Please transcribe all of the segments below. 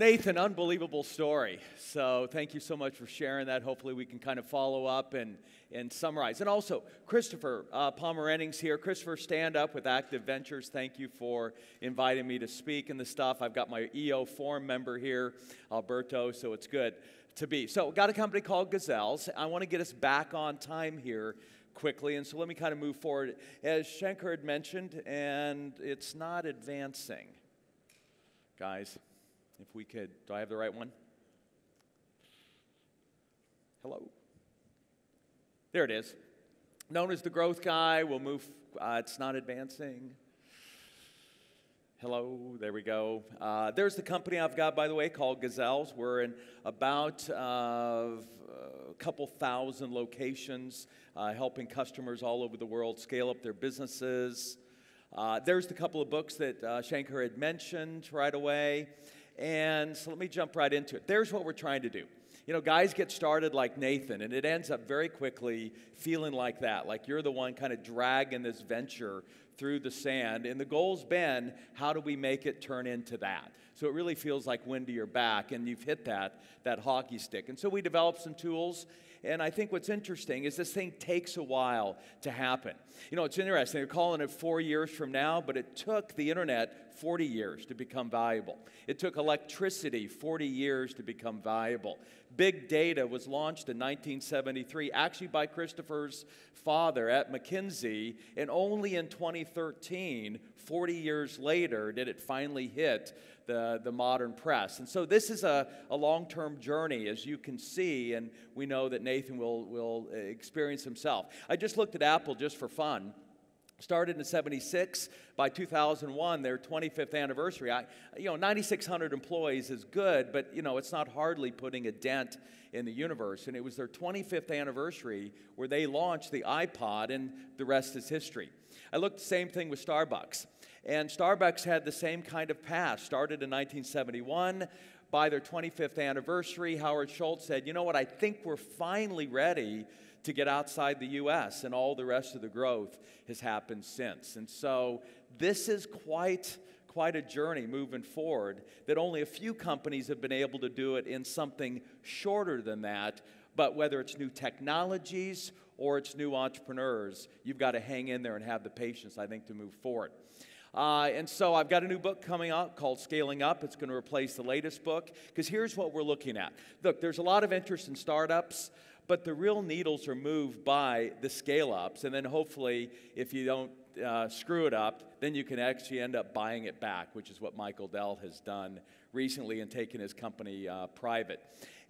Nathan, unbelievable story. So thank you so much for sharing that. Hopefully we can kind of follow up and summarize. And also, Christopher Pomerenning's here. Christopher, stand up with Active Ventures. Thank you for inviting me to speak and the stuff. I've got my EO forum member here, Alberto, so it's good to be. So we've got a company called Gazelles. I want to get us back on time here quickly, and so let me kind of move forward. As Shankar had mentioned, and it's not advancing. Guys, if we could, do I have the right one? Hello? There it is. Known as the growth guy, we'll move, it's not advancing. Hello, there we go. There's the company I've got, by the way, called Gazelles. We're in about a couple thousand locations, helping customers all over the world scale up their businesses. There's the couple of books that Shankar had mentioned right away. And so let me jump right into it. There's what we're trying to do. You know, guys get started like Nathan, and it ends up very quickly feeling like that, like you're the one kind of dragging this venture through the sand. And the goal's been, how do we make it turn into that? So it really feels like wind to your back, and you've hit that hockey stick. And so we developed some tools, and I think what's interesting is this thing takes a while to happen. You know, it's interesting. They're calling it 4 years from now, but it took the internet 40 years to become valuable. It took electricity 40 years to become valuable. Big data was launched in 1973, actually by Christopher's father at McKinsey, and only in 2013, 40 years later, did it finally hit the modern press. And so this is a long-term journey, as you can see, and we know that Nathan will experience himself. I just looked at Apple just for fun. Started in 76. By 2001, their 25th anniversary, you know, 9,600 employees is good, but, you know, it's not hardly putting a dent in the universe. And it was their 25th anniversary where they launched the iPod, and the rest is history. I looked the same thing with Starbucks. And Starbucks had the same kind of past. Started in 1971. By their 25th anniversary, Howard Schultz said, you know what, I think we're finally ready to get outside the U.S., and all the rest of the growth has happened since. And so this is quite a journey moving forward, that only a few companies have been able to do it in something shorter than that. But whether it's new technologies or it's new entrepreneurs, you've got to hang in there and have the patience, I think, to move forward. And so I've got a new book coming out called Scaling Up. It's going to replace the latest book, because here's what we're looking at. Look, there's a lot of interest in startups, but the real needles are moved by the scale-ups, and then hopefully, if you don't screw it up, then you can actually end up buying it back, which is what Michael Dell has done recently in taking his company private.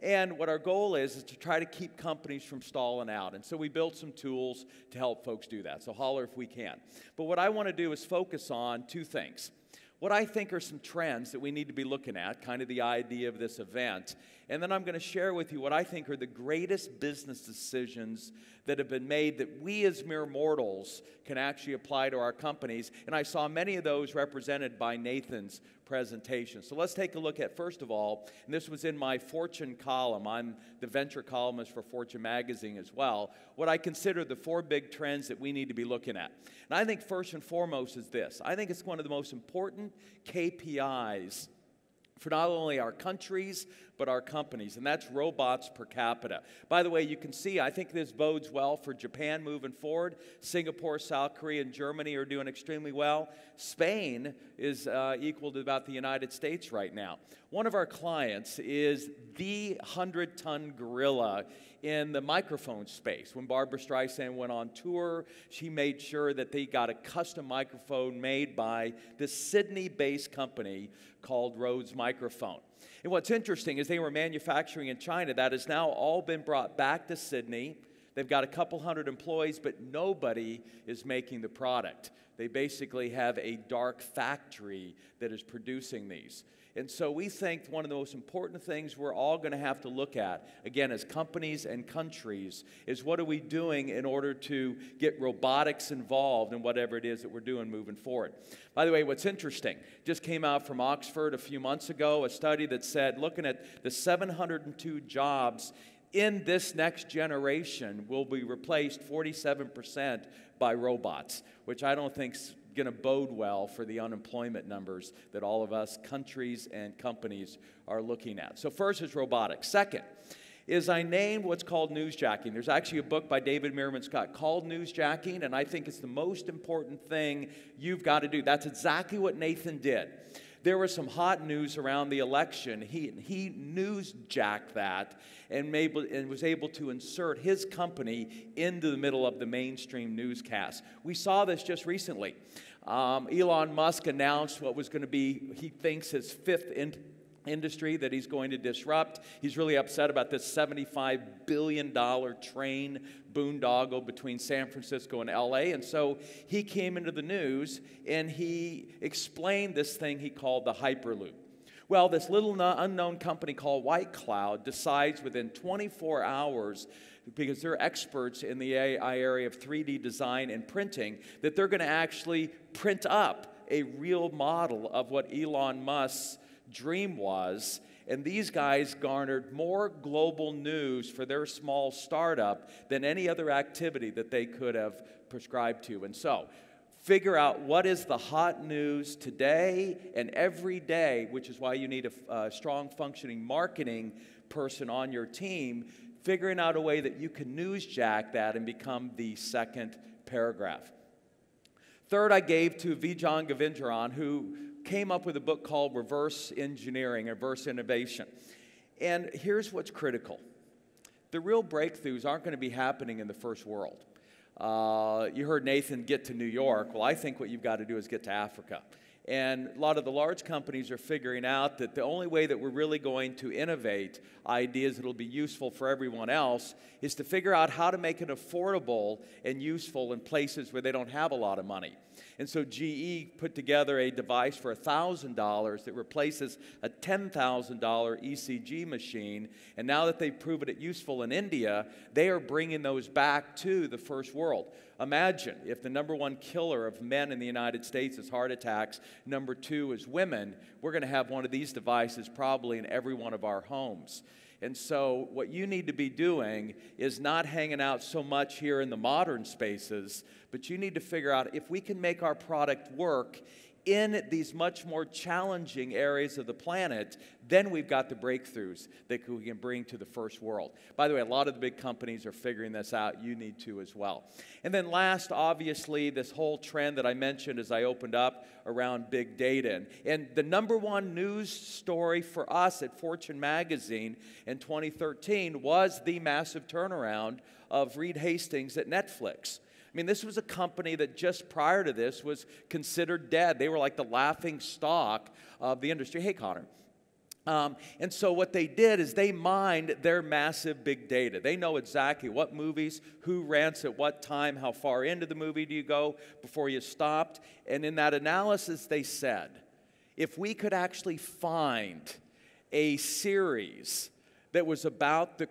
And what our goal is to try to keep companies from stalling out, and so we built some tools to help folks do that, so holler if we can. But what I want to do is focus on two things. What I think are some trends that we need to be looking at, kind of the idea of this event. And then I'm going to share with you what I think are the greatest business decisions that have been made that we as mere mortals can actually apply to our companies. And I saw many of those represented by Nathan's presentation. So let's take a look at, first of all, and this was in my Fortune column. I'm the venture columnist for Fortune magazine as well. What I consider the four big trends that we need to be looking at. And I think first and foremost is this. I think it's one of the most important KPIs for not only our countries, but our companies, and that's robots per capita. By the way, you can see, I think this bodes well for Japan moving forward. Singapore, South Korea, and Germany are doing extremely well. Spain is equal to about the United States right now. One of our clients is the 100-ton gorilla in the microphone space. When Barbra Streisand went on tour, she made sure that they got a custom microphone made by this Sydney-based company called Rode Microphone. And what's interesting is they were manufacturing in China. That has now all been brought back to Sydney. They've got a couple hundred employees, but nobody is making the product. They basically have a dark factory that is producing these. And so we think one of the most important things we're all going to have to look at, again, as companies and countries, is what are we doing in order to get robotics involved in whatever it is that we're doing moving forward. By the way, what's interesting, just came out from Oxford a few months ago, a study that said, looking at the 702 jobs in this next generation will be replaced 47% by robots, which I don't think going to bode well for the unemployment numbers that all of us, countries and companies, are looking at. So first is robotics. Second is I named what's called newsjacking. There's actually a book by David Meerman Scott called Newsjacking, and I think it's the most important thing you've got to do. That's exactly what Nathan did. There was some hot news around the election. He newsjacked that and was able to insert his company into the middle of the mainstream newscast. We saw this just recently. Elon Musk announced what was going to be, he thinks, his fifth industry that he's going to disrupt. He's really upset about this $75 billion train boondoggle between San Francisco and LA, and so he came into the news and he explained this thing he called the Hyperloop. Well, this little unknown company called White Cloud decides within 24 hours, because they're experts in the AI area of 3D design and printing, that they're going to actually print up a real model of what Elon Musk's dream was, and these guys garnered more global news for their small startup than any other activity that they could have prescribed to. And so, figure out what is the hot news today and every day, which is why you need a strong functioning marketing person on your team, figuring out a way that you can newsjack that and become the second paragraph. Third, I gave to Vijay Govindarajan, who came up with a book called Reverse Engineering, Reverse Innovation. And here's what's critical. The real breakthroughs aren't going to be happening in the first world. You heard Nathan get to New York. Well, I think what you've got to do is get to Africa. And a lot of the large companies are figuring out that the only way that we're really going to innovate ideas that will be useful for everyone else is to figure out how to make it affordable and useful in places where they don't have a lot of money. And so GE put together a device for $1,000 that replaces a $10,000 ECG machine, and now that they've proven it useful in India, they are bringing those back to the first world. Imagine if the #1 killer of men in the United States is heart attacks, #2 is women, we're going to have one of these devices probably in every one of our homes. And so what you need to be doing is not hanging out so much here in the modern spaces, but you need to figure out if we can make our product work in these much more challenging areas of the planet, then we've got the breakthroughs that we can bring to the first world. By the way, a lot of the big companies are figuring this out. You need to as well. And then last, obviously, this whole trend that I mentioned as I opened up around big data. And the #1 news story for us at Fortune magazine in 2013 was the massive turnaround of Reed Hastings at Netflix. I mean, this was a company that just prior to this was considered dead. They were like the laughing stock of the industry. Hey, Connor. And so what they did is they mined their massive big data. They know exactly what movies, who rents at what time, how far into the movie do you go before you stopped. And in that analysis, they said, if we could actually find a series that was about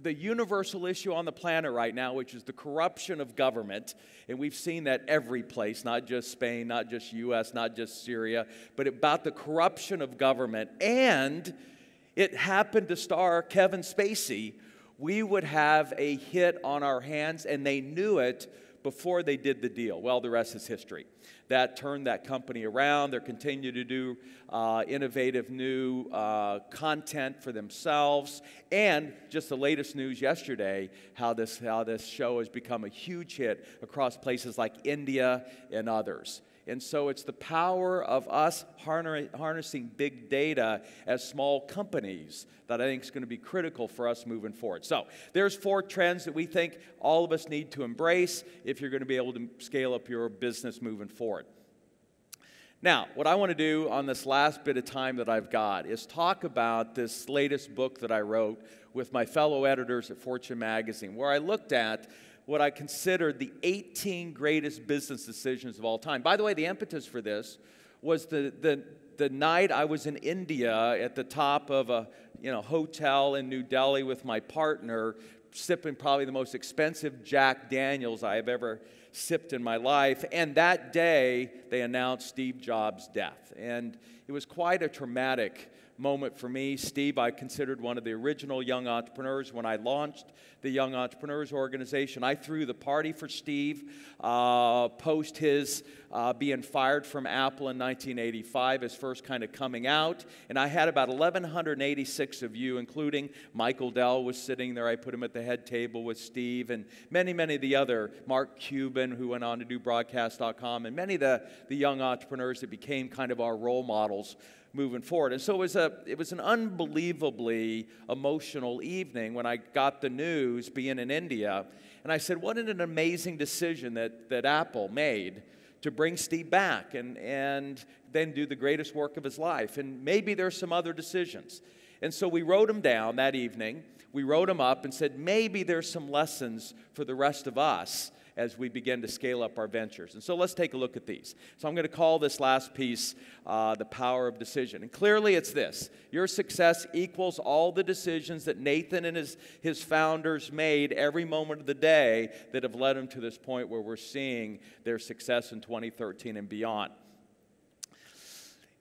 the universal issue on the planet right now, which is the corruption of government, and we've seen that every place, not just Spain, not just US, not just Syria, but about the corruption of government, and it happened to star Kevin Spacey, we would have a hit on our hands, and they knew it before they did the deal. Well, the rest is history. That turned that company around. They're continuing to do innovative new content for themselves. And just the latest news yesterday, how this show has become a huge hit across places like India and others. And so it's the power of us harnessing big data as small companies that I think is going to be critical for us moving forward. So there's four trends that we think all of us need to embrace if you're going to be able to scale up your business moving forward. Now, what I want to do on this last bit of time that I've got is talk about this latest book that I wrote with my fellow editors at Fortune magazine, where I looked at what I considered the 18 greatest business decisions of all time. By the way, the impetus for this was the night I was in India at the top of a hotel in New Delhi with my partner, sipping probably the most expensive Jack Daniels I have ever sipped in my life. And that day, they announced Steve Jobs' death. And it was quite a traumatic moment for me. Steve, I considered one of the original young entrepreneurs. When I launched the Young Entrepreneurs Organization, I threw the party for Steve post his being fired from Apple in 1985, his first kind of coming out. And I had about 1,186 of you, including Michael Dell was sitting there. I put him at the head table with Steve and many, many of the other, Mark Cuban, who went on to do broadcast.com, and many of the young entrepreneurs that became kind of our role models moving forward. And so it was an unbelievably emotional evening when I got the news, being in India, and I said, what an amazing decision that Apple made to bring Steve back and then do the greatest work of his life. And maybe there's some other decisions. And so we wrote them down that evening. We wrote them up and said, maybe there's some lessons for the rest of us as we begin to scale up our ventures. And so let's take a look at these. So I'm going to call this last piece the power of decision. And clearly it's this. Your success equals all the decisions that Nathan and his founders made every moment of the day that have led them to this point where we're seeing their success in 2013 and beyond.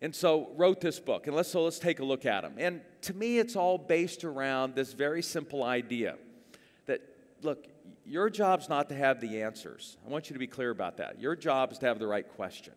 And so wrote this book. And let's take a look at them. And to me, it's all based around this very simple idea that, look, your job's not to have the answers. I want you to be clear about that. Your job is to have the right question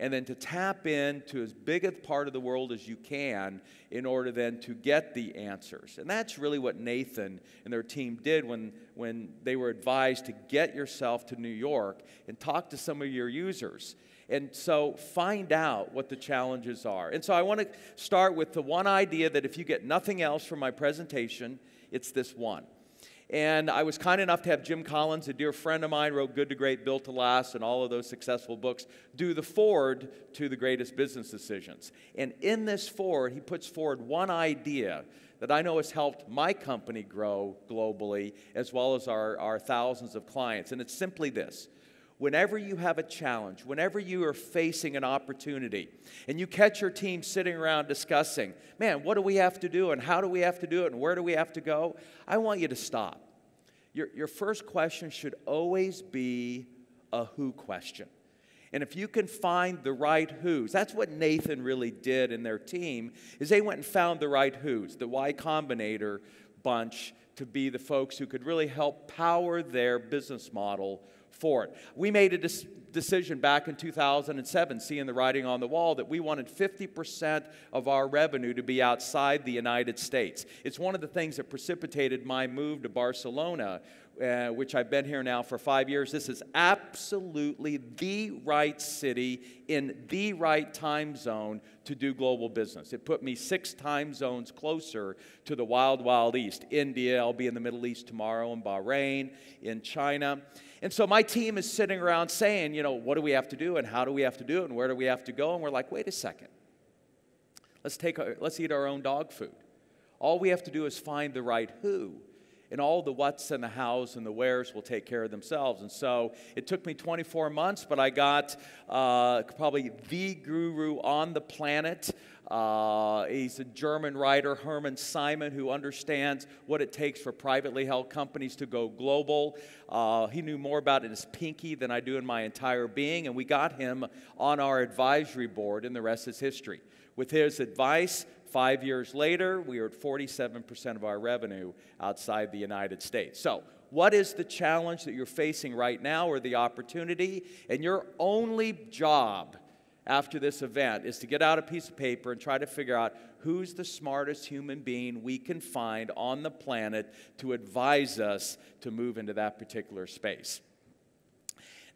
and then to tap into as big a part of the world as you can in order then to get the answers. And that's really what Nathan and their team did when they were advised to get yourself to New York and talk to some of your users. And so find out what the challenges are. And so I want to start with the one idea that if you get nothing else from my presentation, it's this one. And I was kind enough to have Jim Collins, a dear friend of mine, wrote Good to Great, Built to Last, and all of those successful books, do the forward to the greatest business decisions. And in this forward, he puts forward one idea that I know has helped my company grow globally, as well as our thousands of clients. And it's simply this. Whenever you have a challenge, whenever you are facing an opportunity, and you catch your team sitting around discussing, man, what do we have to do, and how do we have to do it, and where do we have to go, I want you to stop. Your first question should always be a who question. And if you can find the right who's, that's what Nathan really did in their team, is they went and found the right who's, the Y Combinator bunch, to be the folks who could really help power their business model forward. We made a decision back in 2007, seeing the writing on the wall, that we wanted 50% of our revenue to be outside the United States. It's one of the things that precipitated my move to Barcelona, which I've been here now for 5 years. This is absolutely the right city in the right time zone to do global business. It put me 6 time zones closer to the wild, wild East. India, I'll be in the Middle East tomorrow, in Bahrain, in China. And so my team is sitting around saying, you know, what do we have to do, and how do we have to do it, and where do we have to go? And we're like, wait a second. Let's eat our own dog food. All we have to do is find the right who. And all the what's and the how's and the where's will take care of themselves. And so it took me 24 months, but I got probably the guru on the planet. He's a German writer, Hermann Simon, who understands what it takes for privately held companies to go global. He knew more about it in his pinky than I do in my entire being, and we got him on our advisory board, and the rest is history. With his advice, 5 years later, we are at 47% of our revenue outside the United States. So what is the challenge that you're facing right now, or the opportunity? And your only job after this event is to get out a piece of paper and try to figure out who's the smartest human being we can find on the planet to advise us to move into that particular space.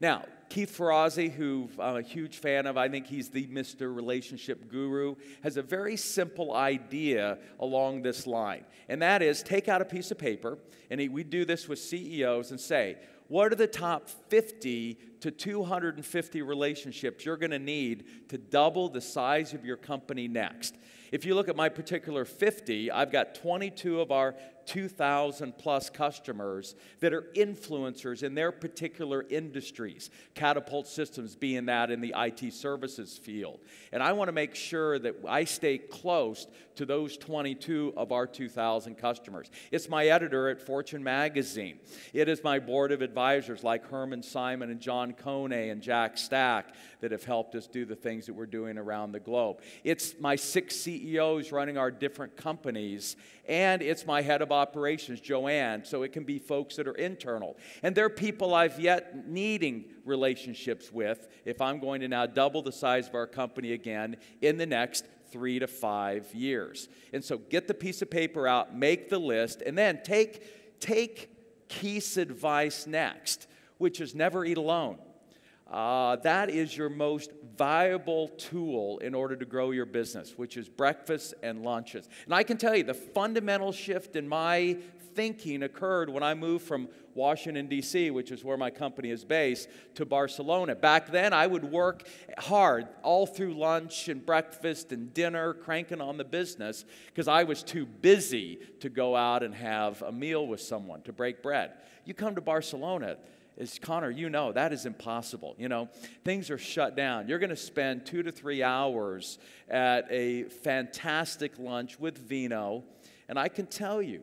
Now, Keith Ferrazzi, who I'm a huge fan of, I think he's the Mr. Relationship Guru, has a very simple idea along this line. And that is, take out a piece of paper, and we do this with CEOs, and say, what are the top 50 to 250 relationships you're going to need to double the size of your company next? If you look at my particular 50, I've got 22 of our 2,000-plus customers that are influencers in their particular industries, Catapult Systems being that in the IT services field. And I want to make sure that I stay close to those 22 of our 2,000 customers. It's my editor at Fortune magazine. It is my board of advisors like Hermann Simon and John Kone and Jack Stack that have helped us do the things that we're doing around the globe. It's my 6 CEOs CEOs running our different companies, and it's my head of operations, Joanne, so it can be folks that are internal. And they're people I've yet needing relationships with if I'm going to now double the size of our company again in the next 3 to 5 years. And so get the piece of paper out, make the list, and then take Keith's advice next, which is never eat alone. That is your most viable tool in order to grow your business, which is breakfasts and lunches. And I can tell you the fundamental shift in my thinking occurred when I moved from Washington, D.C., which is where my company is based, to Barcelona. Back then, I would work hard all through lunch and breakfast and dinner, cranking on the business, because I was too busy to go out and have a meal with someone, to break bread. You come to Barcelona, as Connor, you know, that is impossible. You know, things are shut down. You're going to spend 2 to 3 hours at a fantastic lunch with Vino, and I can tell you,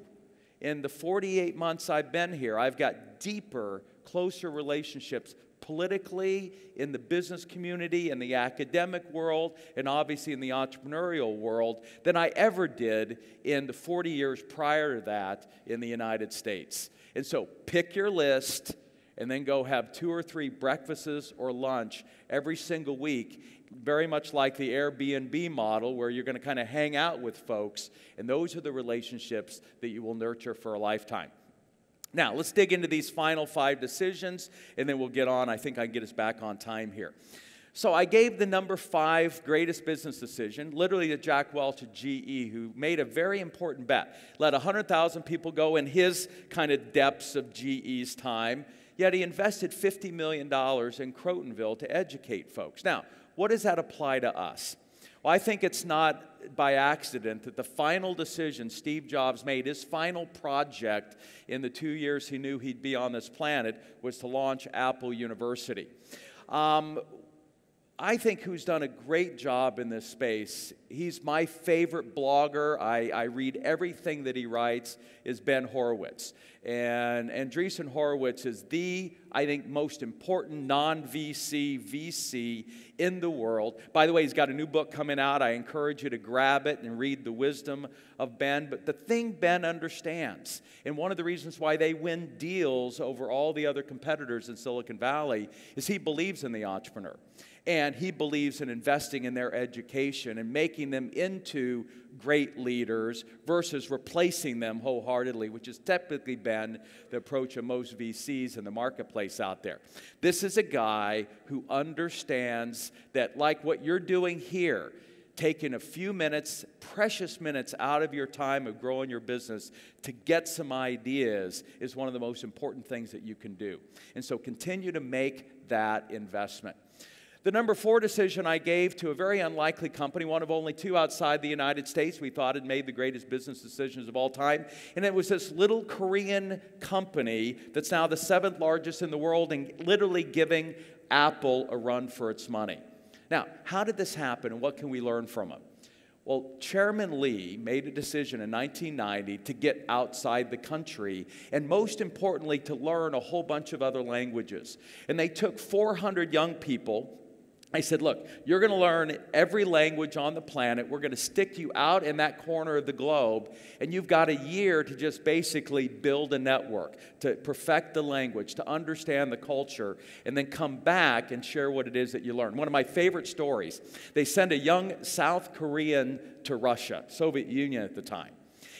in the 48 months I've been here, I've got deeper, closer relationships politically, in the business community, in the academic world, and obviously in the entrepreneurial world than I ever did in the 40 years prior to that in the United States. And so pick your list and then go have 2 or 3 breakfasts or lunch every single week, very much like the Airbnb model where you're going to kind of hang out with folks, and those are the relationships that you will nurture for a lifetime. Now, let's dig into these final 5 decisions, and then we'll get on. I think I can get us back on time here. So I gave the number 5 greatest business decision, literally to Jack Welch at GE, who made a very important bet. Let 100,000 people go in his kind of depths of GE's time, yet he invested $50 million in Crotonville to educate folks. Now, what does that apply to us? Well, I think it's not by accident that the final decision Steve Jobs made, his final project in the 2 years he knew he'd be on this planet, was to launch Apple University. I think who's done a great job in this space, he's my favorite blogger, I read everything that he writes, is Ben Horowitz. And Andreessen Horowitz is the, I think, most important non-VC VC in the world. By the way, he's got a new book coming out. I encourage you to grab it and read the wisdom of Ben. But the thing Ben understands, and one of the reasons why they win deals over all the other competitors in Silicon Valley, is he believes in the entrepreneur. And he believes in investing in their education and making them into great leaders versus replacing them wholeheartedly, which has typically been the approach of most VCs in the marketplace out there. This is a guy who understands that, like what you're doing here, taking a few minutes, precious minutes out of your time of growing your business to get some ideas is one of the most important things that you can do. And so continue to make that investment. The number 4 decision I gave to a very unlikely company, one of only 2 outside the United States we thought had made the greatest business decisions of all time, and it was this little Korean company that's now the 7th largest in the world and literally giving Apple a run for its money. Now, how did this happen and what can we learn from it? Well, Chairman Lee made a decision in 1990 to get outside the country and, most importantly, to learn a whole bunch of other languages. And they took 400 young people. I said, look, you're going to learn every language on the planet. We're going to stick you out in that corner of the globe, and you've got a year to just basically build a network, to perfect the language, to understand the culture, and then come back and share what it is that you learn. One of my favorite stories, they send a young South Korean to Russia, Soviet Union at the time.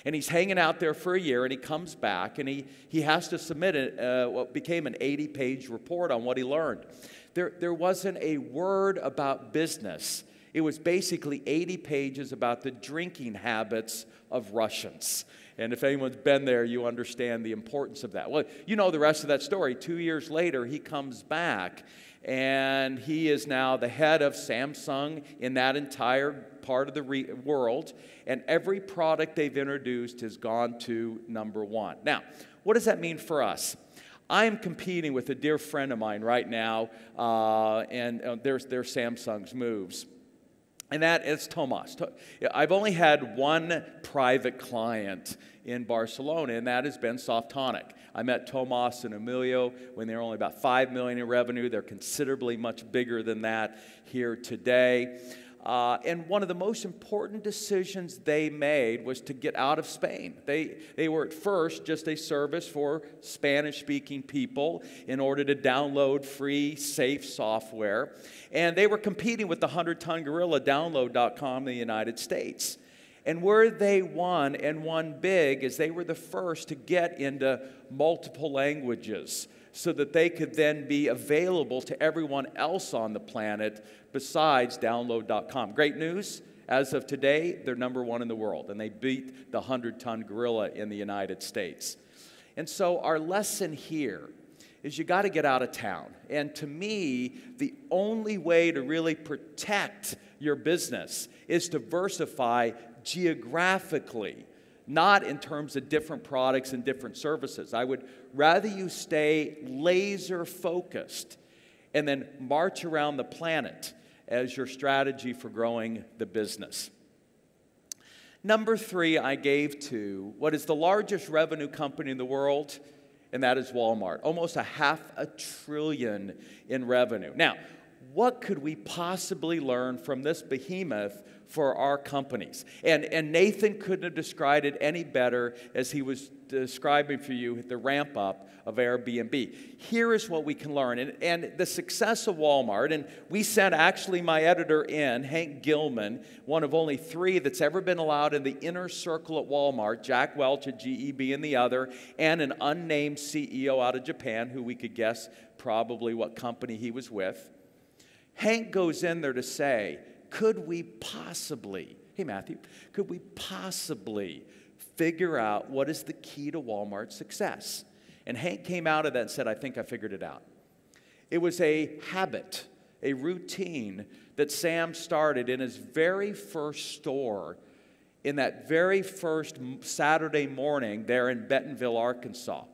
And he's hanging out there for a year, and he comes back, and he has to submit what became an 80-page report on what he learned. There wasn't a word about business. It was basically 80 pages about the drinking habits of Russians. And if anyone's been there, you understand the importance of that. Well, you know the rest of that story. 2 years later, he comes back, and he is now the head of Samsung in that entire part of the world. And every product they've introduced has gone to #1. Now, what does that mean for us? I am competing with a dear friend of mine right now, and they're Samsung's moves. And that is Tomas. I've only had one private client in Barcelona, and that has been Softonic. I met Tomas and Emilio when they were only about $5 million in revenue. They're considerably much bigger than that here today. And one of the most important decisions they made was to get out of Spain. They were at first just a service for Spanish-speaking people in order to download free, safe software. And they were competing with the 100-ton gorilla, download.com, in the United States. And where they won, and won big, is they were the first to get into multiple languages so that they could then be available to everyone else on the planet besides download.com. Great news, as of today, they're #1 in the world, and they beat the 100-ton gorilla in the United States. And so our lesson here is you got to get out of town. And to me, the only way to really protect your business is to diversify geographically, not in terms of different products and different services. I would rather you stay laser focused and then march around the planet as your strategy for growing the business. #3 I gave to what is the largest revenue company in the world, and that is Walmart. Almost $500 billion in revenue. Now, what could we possibly learn from this behemoth for our companies? And Nathan couldn't have described it any better as he was describing for you the ramp up of Airbnb. Here is what we can learn. And the success of Walmart, and we sent actually my editor in, Hank Gilman, one of only 3 that's ever been allowed in the inner circle at Walmart, Jack Welch at GE being the other, and an unnamed CEO out of Japan who we could guess probably what company he was with. Hank goes in there to say, could we possibly, hey Matthew, could we possibly figure out what is the key to Walmart's success? And Hank came out of that and said, I think I figured it out. It was a habit, a routine that Sam started in his very first store in that very first Saturday morning there in Bentonville, Arkansas.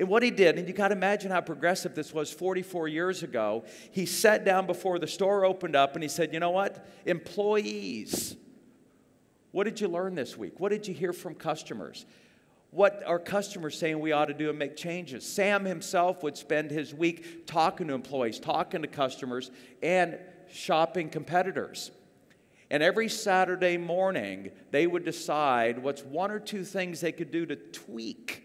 And what he did, and you got to imagine how progressive this was 44 years ago, he sat down before the store opened up and he said, you know what, employees, what did you learn this week? What did you hear from customers? What are customers saying we ought to do and make changes? Sam himself would spend his week talking to employees, talking to customers, and shopping competitors. And every Saturday morning, they would decide what's 1 or 2 things they could do to tweak,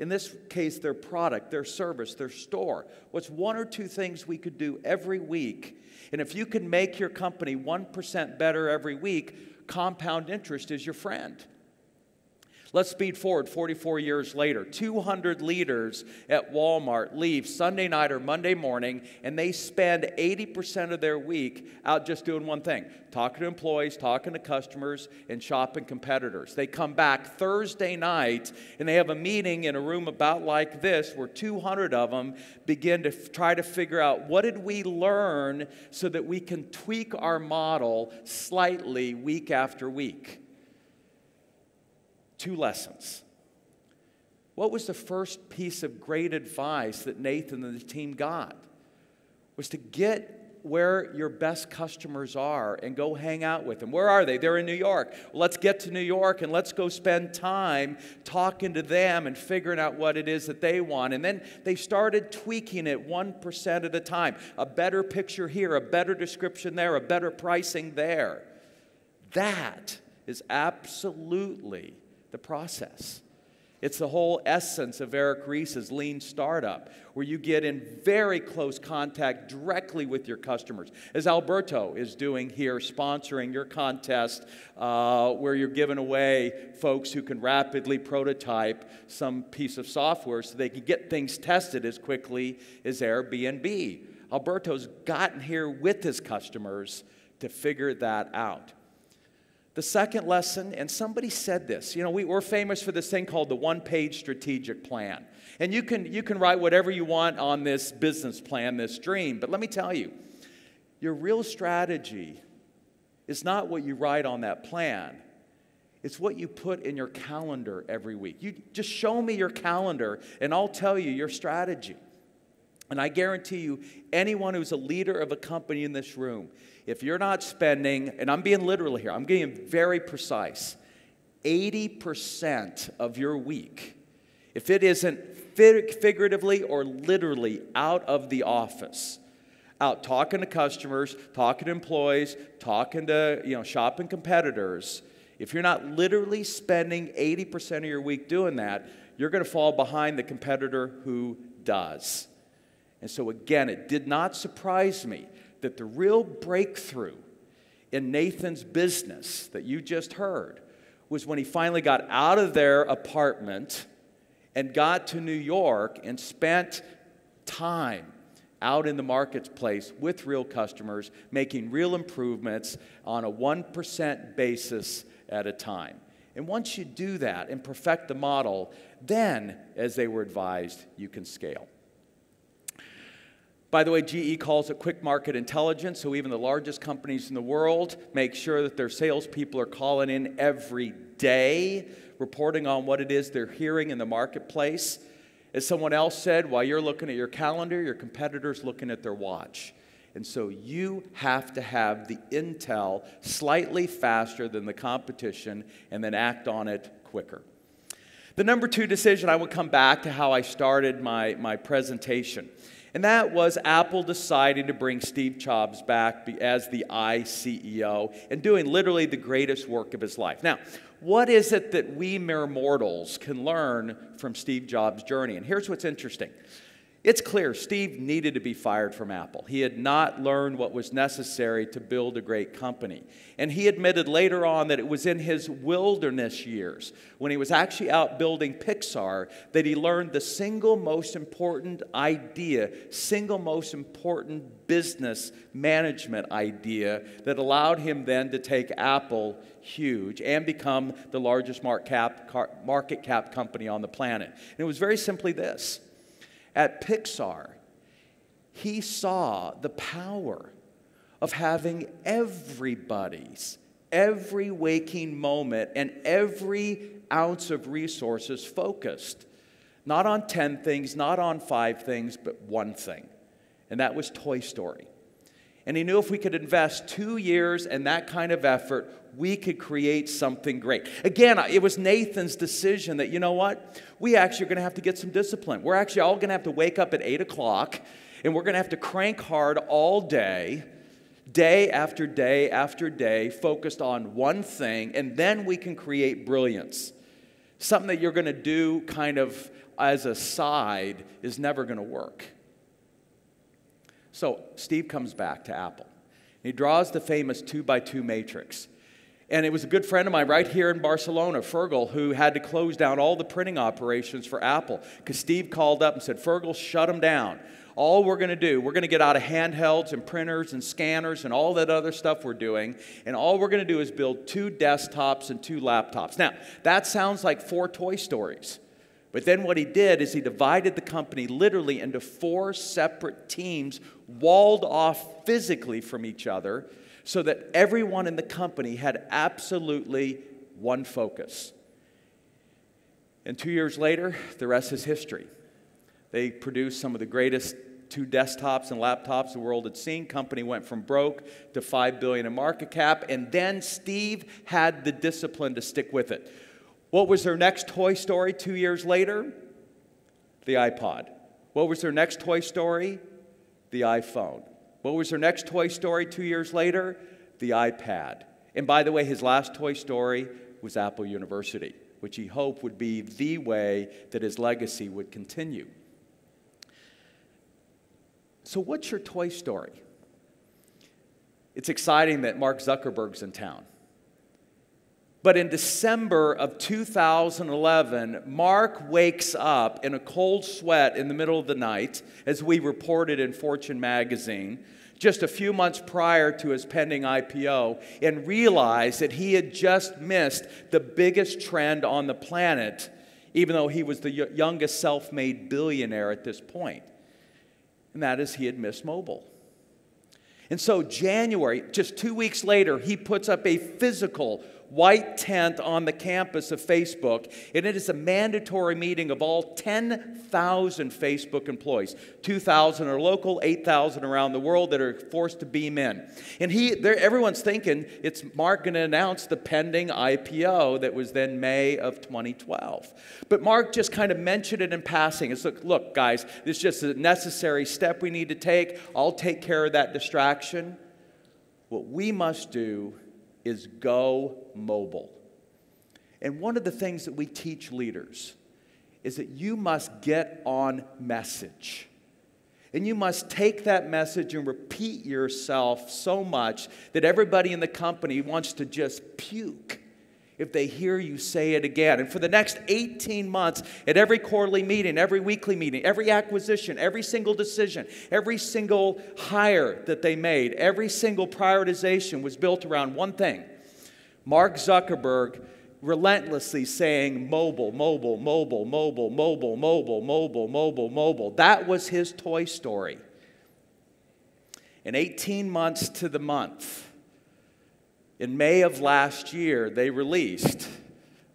in this case, their product, their service, their store. What's 1 or 2 things we could do every week? And if you can make your company 1% better every week, compound interest is your friend. Let's speed forward 44 years later. 200 leaders at Walmart leave Sunday night or Monday morning, and they spend 80% of their week out just doing one thing, talking to employees, talking to customers, and shopping competitors. They come back Thursday night, and they have a meeting in a room about like this where 200 of them begin to try to figure out what did we learn so that we can tweak our model slightly week after week. 2 lessons. What was the first piece of great advice that Nathan and the team got? Was to get where your best customers are and go hang out with them. Where are they? They're in New York. Well, let's get to New York and let's go spend time talking to them and figuring out what it is that they want. And then they started tweaking it 1% at a time. A better picture here, a better description there, a better pricing there. That is absolutely the process. It's the whole essence of Eric Ries's Lean Startup, where you get in very close contact directly with your customers, as Alberto is doing here, sponsoring your contest where you're giving away folks who can rapidly prototype some piece of software so they can get things tested as quickly as Airbnb. Alberto's gotten here with his customers to figure that out. The second lesson, and somebody said this, you know, we're famous for this thing called the one-page strategic plan. And you can write whatever you want on this business plan, this dream. But let me tell you, your real strategy is not what you write on that plan. It's what you put in your calendar every week. You just show me your calendar, and I'll tell you your strategy. And I guarantee you, anyone who's a leader of a company in this room, if you're not spending, and I'm being literal here, I'm being very precise, 80% of your week, if it isn't figuratively or literally out of the office, out talking to customers, talking to employees, talking to, shopping competitors. If you're not literally spending 80% of your week doing that, you're going to fall behind the competitor who does. And so again, it did not surprise me that the real breakthrough in Nathan's business that you just heard was when he finally got out of their apartment and got to New York and spent time out in the marketplace with real customers, making real improvements on a 1% basis at a time. And once you do that and perfect the model, then, as they were advised, you can scale. By the way, GE calls it quick market intelligence, so even the largest companies in the world make sure that their salespeople are calling in every day, reporting on what it is they're hearing in the marketplace. As someone else said, while you're looking at your calendar, your competitor's looking at their watch. And so you have to have the intel slightly faster than the competition and then act on it quicker. The number two decision, I will come back to how I started my presentation. And that was Apple deciding to bring Steve Jobs back as the iCEO and doing literally the greatest work of his life. Now, what is it that we mere mortals can learn from Steve Jobs' journey? And here's what's interesting. It's clear Steve needed to be fired from Apple. He had not learned what was necessary to build a great company. And he admitted later on that it was in his wilderness years, when he was actually out building Pixar, that he learned the single most important idea, single most important business management idea that allowed him then to take Apple huge and become the largest market cap company on the planet. And it was very simply this. At Pixar, he saw the power of having every waking moment and every ounce of resources focused, not on 10 things, not on 5 things, but one thing, and that was Toy Story. And he knew if we could invest 2 years and that kind of effort, we could create something great. Again, it was Nathan's decision that, you know what? We actually are going to have to get some discipline. We're actually all going to have to wake up at 8 o'clock, and we're going to have to crank hard all day, day after day after day, focused on one thing, and then we can create brilliance. Something that you're going to do kind of as a side is never going to work. So Steve comes back to Apple. He draws the famous 2x2 matrix. And it was a good friend of mine right here in Barcelona, Fergal, who had to close down all the printing operations for Apple because Steve called up and said, Fergal, shut them down. All we're going to do, we're going to get out of handhelds and printers and scanners and all that other stuff we're doing, and all we're going to do is build 2 desktops and 2 laptops. Now, that sounds like 4 Toy Stories. But then what he did is he divided the company literally into 4 separate teams, walled off physically from each other, so that everyone in the company had absolutely one focus. And 2 years later, the rest is history. They produced some of the greatest 2 desktops and laptops the world had seen. Company went from broke to $5 billion in market cap, and then Steve had the discipline to stick with it. What was their next Toy Story 2 years later? The iPod. What was their next Toy Story? The iPhone. What was their next Toy Story 2 years later? The iPad. And by the way, his last Toy Story was Apple University, which he hoped would be the way that his legacy would continue. So what's your Toy Story? It's exciting that Mark Zuckerberg's in town. But in December of 2011, Mark wakes up in a cold sweat in the middle of the night, as we reported in Fortune magazine, just a few months prior to his pending IPO, and realized that he had just missed the biggest trend on the planet, even though he was the youngest self-made billionaire at this point. And that is, he had missed mobile. And so January, just 2 weeks later, he puts up a physical white tent on the campus of Facebook, and it is a mandatory meeting of all 10,000 Facebook employees. 2,000 are local, 8,000 around the world that are forced to beam in. And everyone's thinking it's Mark going to announce the pending IPO that was then May of 2012. But Mark just kind of mentioned it in passing. It's like, look, guys, this is just a necessary step we need to take. I'll take care of that distraction. What we must do is go mobile. And one of the things that we teach leaders is that you must get on message. And you must take that message and repeat yourself so much that everybody in the company wants to just puke if they hear you say it again. And for the next 18 months, at every quarterly meeting, every weekly meeting, every acquisition, every single decision, every single hire that they made, every single prioritization was built around one thing. Mark Zuckerberg relentlessly saying mobile, mobile, mobile, mobile, mobile, mobile, mobile, mobile, mobile. That was his Toy Story. And 18 months to the month, in May of last year, they released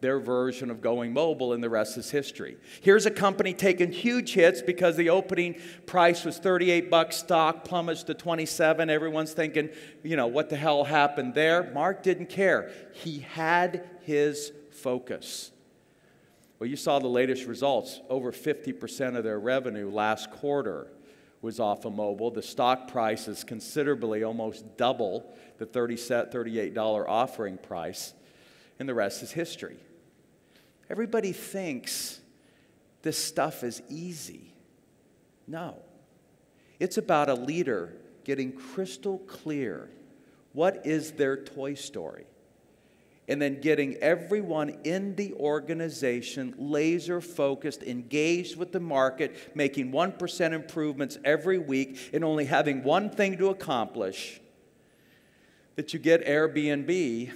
their version of going mobile, and the rest is history. Here's a company taking huge hits because the opening price was $38, stock plummets to 27. Everyone's thinking, you know, what the hell happened there? Mark didn't care. He had his focus. Well, you saw the latest results. Over 50% of their revenue last quarter was off of mobile. The stock price is considerably, almost double the $38 offering price, and the rest is history. Everybody thinks this stuff is easy. No. It's about a leader getting crystal clear what is their Toy Story, and then getting everyone in the organization laser-focused, engaged with the market, making 1% improvements every week, and only having one thing to accomplish, that you get Airbnb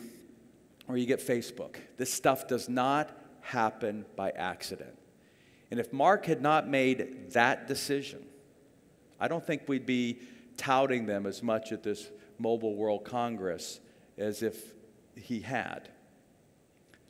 or you get Facebook. This stuff does not happen by accident. And if Mark had not made that decision, I don't think we'd be touting them as much at this Mobile World Congress as if he had.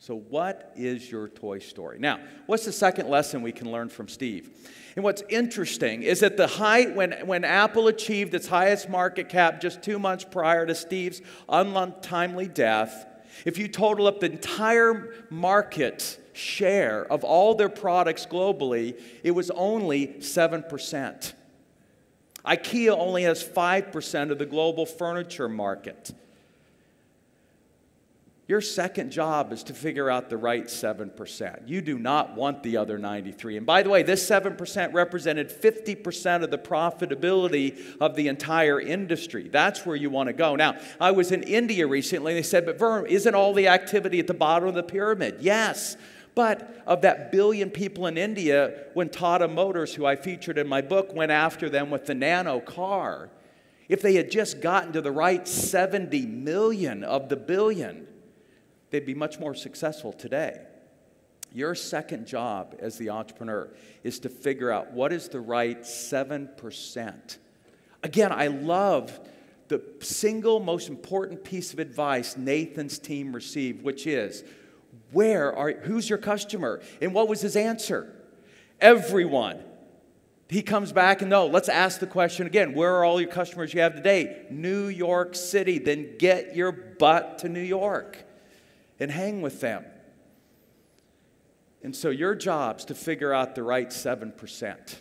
So what is your Toy Story? Now, what's the second lesson we can learn from Steve? And what's interesting is that the height, when Apple achieved its highest market cap just 2 months prior to Steve's untimely death, if you total up the entire market share of all their products globally, it was only 7%. IKEA only has 5% of the global furniture market. Your second job is to figure out the right 7%. You do not want the other 93%. And by the way, this 7% represented 50% of the profitability of the entire industry. That's where you want to go. Now, I was in India recently, and they said, but Vern, isn't all the activity at the bottom of the pyramid? Yes. But of that billion people in India, when Tata Motors, who I featured in my book, went after them with the nano car, if they had just gotten to the right 70 million of the billion, they'd be much more successful today. Your second job as the entrepreneur is to figure out what is the right 7%. Again, I love the single most important piece of advice Nathan's team received, which is, who's your customer? And what was his answer? Everyone. He comes back and, no, let's ask the question again. Where are all your customers you have today? New York City. Then get your butt to New York and hang with them. And so your job's to figure out the right 7%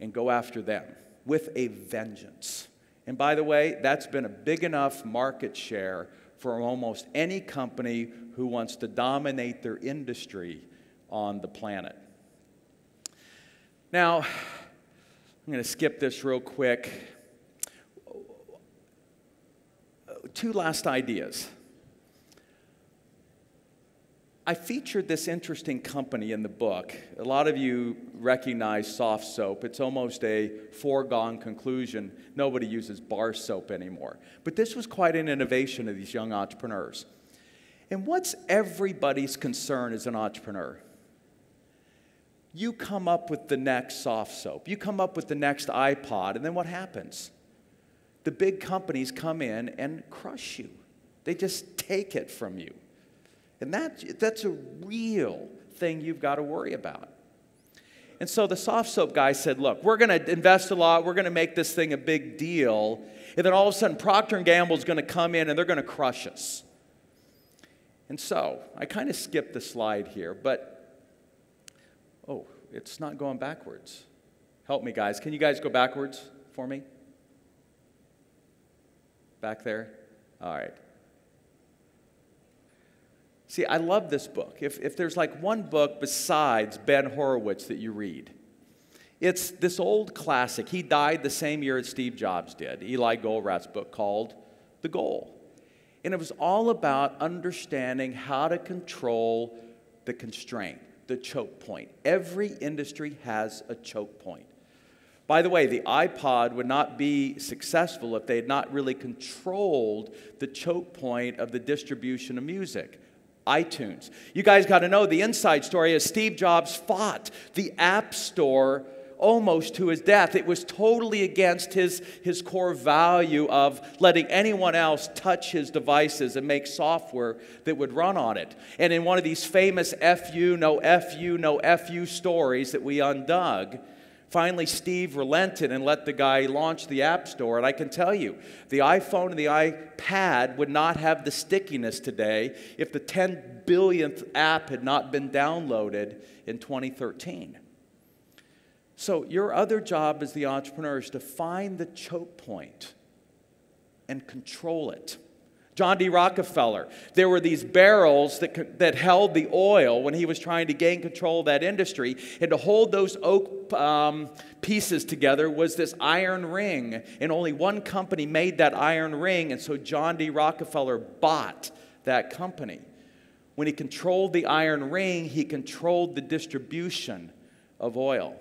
and go after them with a vengeance. And by the way, that's been a big enough market share for almost any company who wants to dominate their industry on the planet. Now, I'm going to skip this real quick. Two last ideas. I featured this interesting company in the book. A lot of you recognize SoftSoap. It's almost a foregone conclusion. Nobody uses bar soap anymore. But this was quite an innovation of these young entrepreneurs. And what's everybody's concern as an entrepreneur? You come up with the next SoftSoap. You come up with the next iPod, and then what happens? The big companies come in and crush you. They just take it from you. And that's a real thing you've got to worry about. And so the SoftSoap guy said, look, we're going to invest a lot. We're going to make this thing a big deal. And then all of a sudden, Procter & Gamble is going to come in, and they're going to crush us. And so I kind of skipped the slide here, but, oh, it's not going backwards. Help me, guys. Can you guys go backwards for me? Back there? All right. See, I love this book. If there's like one book besides Ben Horowitz that you read, it's this old classic. He died the same year as Steve Jobs did, Eli Goldratt's book called The Goal. And it was all about understanding how to control the constraint, the choke point. Every industry has a choke point. By the way, the iPod would not be successful if they had not really controlled the choke point of the distribution of music, iTunes. You guys got to know the inside story is Steve Jobs fought the App Store almost to his death. It was totally against his core value of letting anyone else touch his devices and make software that would run on it. And in one of these famous FU, no FU, no FU stories that we undug, finally Steve relented and let the guy launch the App Store. And I can tell you, the iPhone and the iPad would not have the stickiness today if the 10 billionth app had not been downloaded in 2013. So your other job as the entrepreneur is to find the choke point and control it. John D. Rockefeller, there were these barrels that held the oil when he was trying to gain control of that industry, and to hold those oak pieces together was this iron ring, and only one company made that iron ring, and so John D. Rockefeller bought that company. When he controlled the iron ring, he controlled the distribution of oil.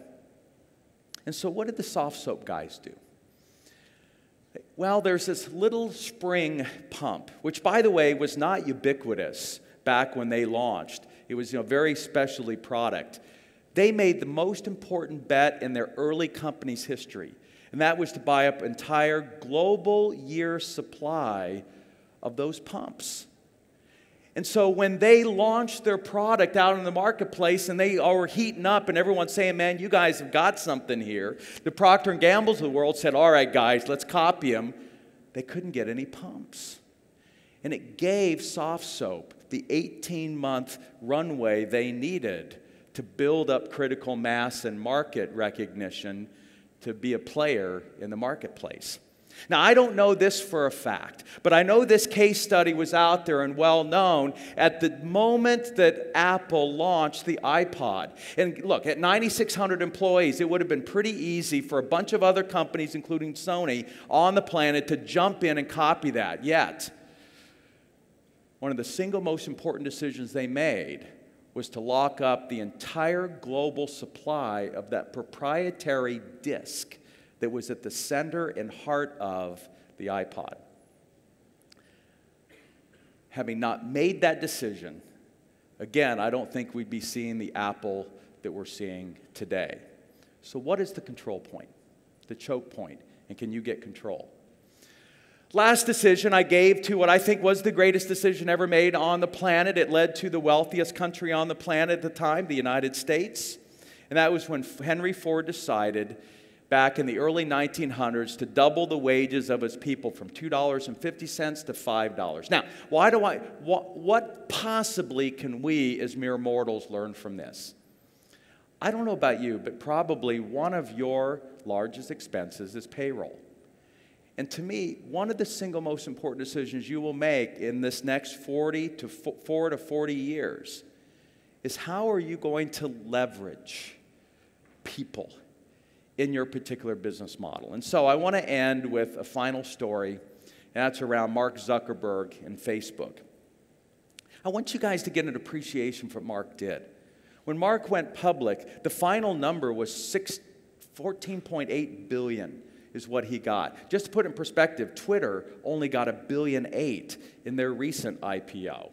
And so what did the SoftSoap guys do? Well, there's this little spring pump, which, by the way, was not ubiquitous back when they launched. It was, you know, a very specialty product. They made the most important bet in their early company's history, and that was to buy up entire global year supply of those pumps. And so when they launched their product out in the marketplace and they all were heating up and everyone's saying, man, you guys have got something here, the Procter & Gamble's of the world said, all right, guys, let's copy them. They couldn't get any pumps. And it gave SoftSoap the 18-month runway they needed to build up critical mass and market recognition to be a player in the marketplace. Now, I don't know this for a fact, but I know this case study was out there and well-known at the moment that Apple launched the iPod. And look, at 9,600 employees, it would have been pretty easy for a bunch of other companies, including Sony, on the planet to jump in and copy that. Yet, one of the single most important decisions they made was to lock up the entire global supply of that proprietary disc that was at the center and heart of the iPod. Having not made that decision, again, I don't think we'd be seeing the Apple that we're seeing today. So what is the control point, the choke point, and can you get control? Last decision I gave to what I think was the greatest decision ever made on the planet. It led to the wealthiest country on the planet at the time, the United States. And that was when Henry Ford decided back in the early 1900s to double the wages of his people from $2.50 to $5. Now, what possibly can we as mere mortals learn from this? I don't know about you, but probably one of your largest expenses is payroll. And to me, one of the single most important decisions you will make in this next 4 to 40 years is how are you going to leverage people in your particular business model. And so I want to end with a final story, and that's around Mark Zuckerberg and Facebook. I want you guys to get an appreciation for what Mark did. When Mark went public, the final number was 14.8 billion is what he got. Just to put in perspective, Twitter only got $1.8 billion in their recent IPO.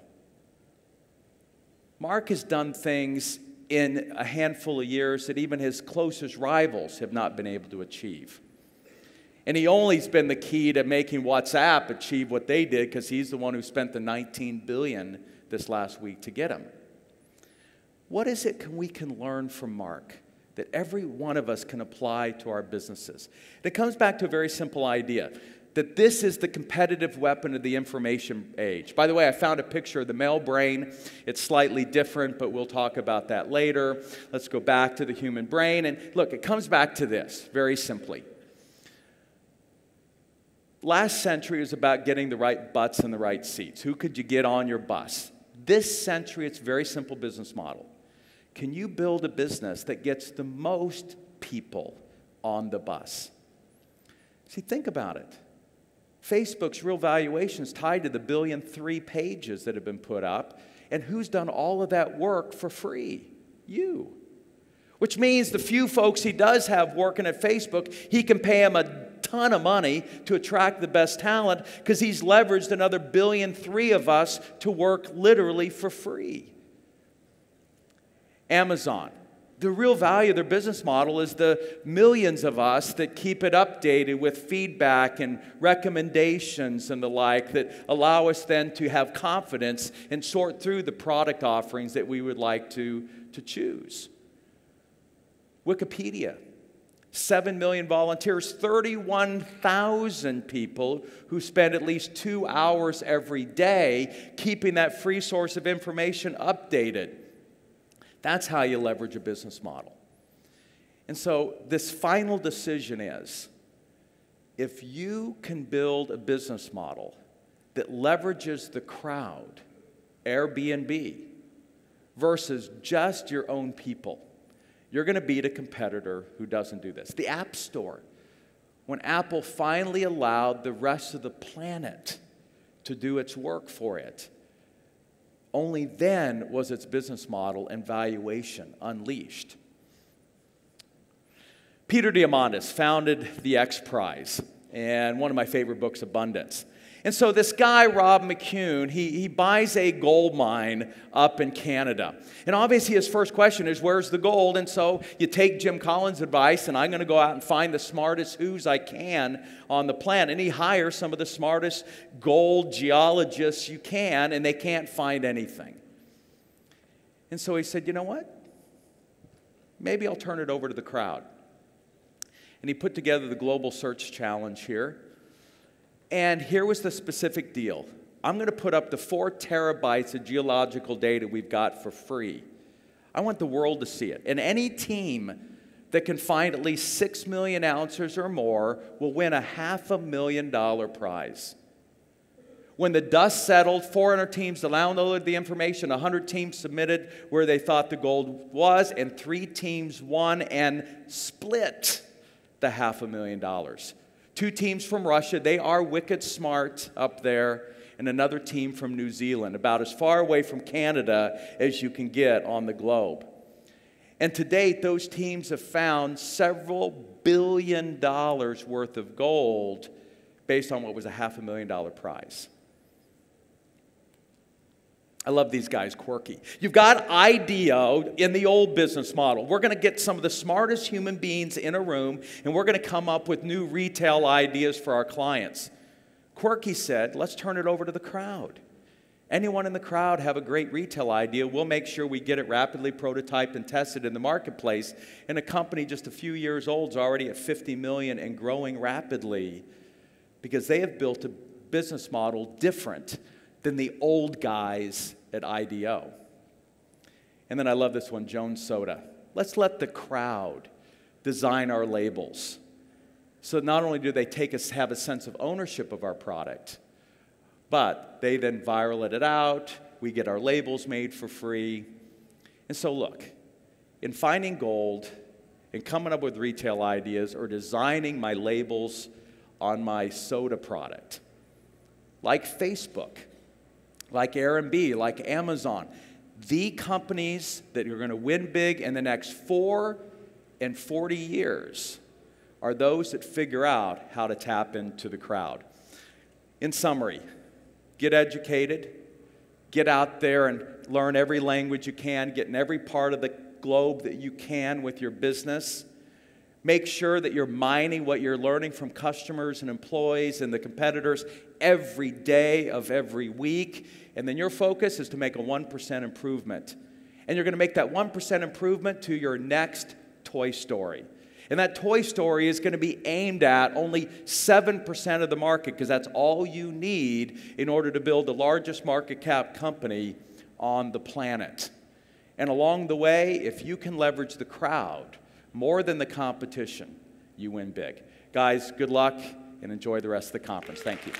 Mark has done things in a handful of years that even his closest rivals have not been able to achieve. And he only's been the key to making WhatsApp achieve what they did because he's the one who spent the $19 billion this last week to get them. What is it we can learn from Mark that every one of us can apply to our businesses? And it comes back to a very simple idea, that this is the competitive weapon of the information age. By the way, I found a picture of the male brain. It's slightly different, but we'll talk about that later. Let's go back to the human brain. And look, it comes back to this, very simply. Last century was about getting the right butts in the right seats. Who could you get on your bus? This century, it's a very simple business model. Can you build a business that gets the most people on the bus? See, think about it. Facebook's real valuation is tied to the 1.3 billion pages that have been put up. And who's done all of that work for free? You. Which means the few folks he does have working at Facebook, he can pay them a ton of money to attract the best talent because he's leveraged another 1.3 billion of us to work literally for free. Amazon. The real value of their business model is the millions of us that keep it updated with feedback and recommendations and the like that allow us then to have confidence and sort through the product offerings that we would like to choose. Wikipedia, 7 million volunteers, 31,000 people who spend at least 2 hours every day keeping that free source of information updated. That's how you leverage a business model. And so this final decision is, if you can build a business model that leverages the crowd, Airbnb, versus just your own people, you're going to beat a competitor who doesn't do this. The App Store, when Apple finally allowed the rest of the planet to do its work for it, only then was its business model and valuation unleashed. Peter Diamandis founded the X Prize, and one of my favorite books, Abundance. And so this guy, Rob McCune, he buys a gold mine up in Canada. And obviously his first question is, where's the gold? And so you take Jim Collins' advice, and I'm going to go out and find the smartest who's I can on the planet. And he hires some of the smartest gold geologists you can, and they can't find anything. And so he said, you know what? Maybe I'll turn it over to the crowd. And he put together the Global Search Challenge here. And here was the specific deal. I'm going to put up the 4 terabytes of geological data we've got for free. I want the world to see it. And any team that can find at least 6 million ounces or more will win a $500,000 prize. When the dust settled, 400 teams downloaded the information, 100 teams submitted where they thought the gold was, and 3 teams won and split the $500,000. 2 teams from Russia, they are wicked smart up there, and another team from New Zealand, about as far away from Canada as you can get on the globe. And to date, those teams have found several $billion worth of gold based on what was a $500,000 prize. I love these guys, Quirky. You've got IDEO in the old business model. We're going to get some of the smartest human beings in a room, and we're going to come up with new retail ideas for our clients. Quirky said, let's turn it over to the crowd. Anyone in the crowd have a great retail idea, we'll make sure we get it rapidly prototyped and tested in the marketplace. And a company just a few years old is already at 50 million and growing rapidly because they have built a business model different than the old guys at IDEO. And then I love this one, Jones Soda. Let's let the crowd design our labels. So not only do they take us have a sense of ownership of our product, but they then viral it out, we get our labels made for free. And so look, in finding gold and coming up with retail ideas or designing my labels on my soda product, like Facebook, like Airbnb, like Amazon, the companies that are going to win big in the next 4 and 40 years are those that figure out how to tap into the crowd. In summary, get educated, get out there and learn every language you can, get in every part of the globe that you can with your business, Make sure that you're mining what you're learning from customers and employees and the competitors every day of every week. And then your focus is to make a 1% improvement. And you're going to make that 1% improvement to your next Toy Story. And that Toy Story is going to be aimed at only 7% of the market, because that's all you need in order to build the largest market cap company on the planet. And along the way, if you can leverage the crowd more than the competition, you win big. Guys, good luck and enjoy the rest of the conference. Thank you.